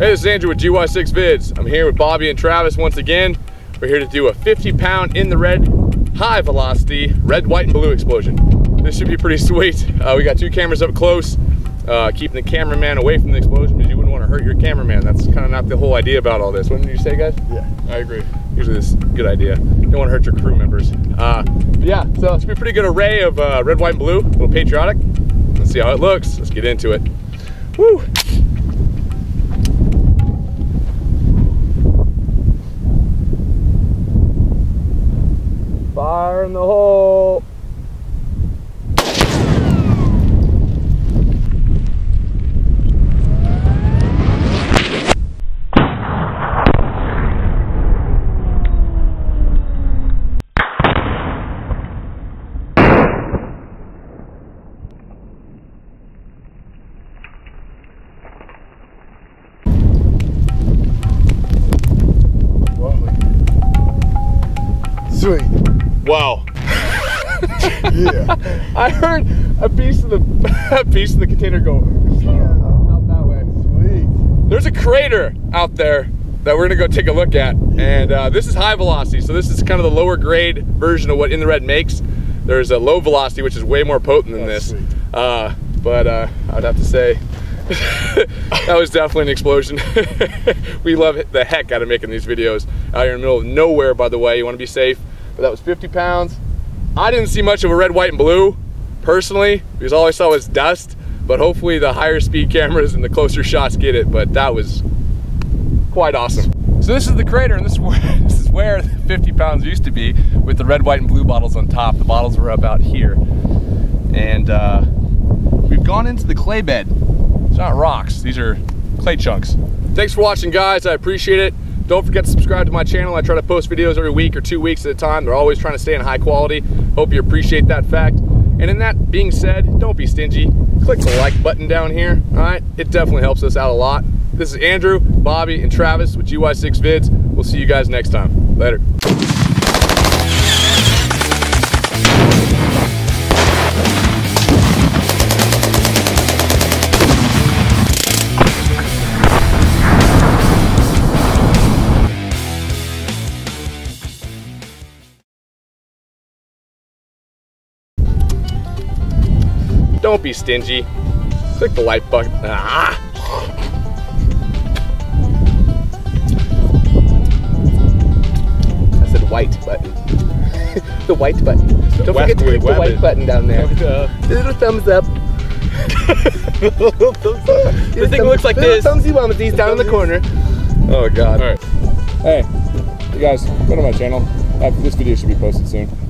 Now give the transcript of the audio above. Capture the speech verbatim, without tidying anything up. Hey, this is Andrew with G Y six vids. I'm here with Bobby and Travis once again. We're here to do a fifty pound in the red, high velocity, red, white, and blue explosion. This should be pretty sweet. Uh, we got two cameras up close, uh, keeping the cameraman away from the explosion because you wouldn't want to hurt your cameraman. That's kind of not the whole idea about all this. Wouldn't you say, guys? Yeah, I agree. Usually this is a good idea. You don't want to hurt your crew members. Uh, yeah, so it's going to be a pretty good array of uh, red, white, and blue, a little patriotic. Let's see how it looks. Let's get into it. Woo! Fire in the hole. Sweet. Wow. Yeah. I heard a piece of the a piece of the container go out that way. Sweet. There's a crater out there that we're gonna go take a look at, and uh, this is high velocity. So this is kind of the lower grade version of what In the Red makes. There's a low velocity, which is way more potent than That's this. Sweet. Uh, but uh, I'd have to say that was definitely an explosion. We love the heck out of making these videos out here in the middle of nowhere, by the way. You want to be safe. But that was fifty pounds. I didn't see much of a red, white, and blue personally because all I saw was dust, but hopefully the higher speed cameras and the closer shots get it. But that was quite awesome. So this is the crater, and this is where, this is where the fifty pounds used to be, with the red, white, and blue bottles on top. The bottles were about here, and uh, we've gone into the clay bed. It's not rocks, these are clay chunks. Thanks for watching, guys, I appreciate it. Don't forget to subscribe to my channel. I try to post videos every week or two weeks at a time. They're always trying to stay in high quality. Hope you appreciate that fact. And in that being said, don't be stingy. Click the like button down here, all right? It definitely helps us out a lot. This is Andrew, Bobby, and Travis with G Y six vids. We'll see you guys next time. Later. Don't be stingy. Click the like button. Ah. I said white button. The white button. The Don't forget to click the white it. button down there. The little thumbs up. The little thumbs up. The thing looks like this. Little thumbsy womsies down in the corner. Oh God. All right. Hey, you guys, go to my channel. This video should be posted soon.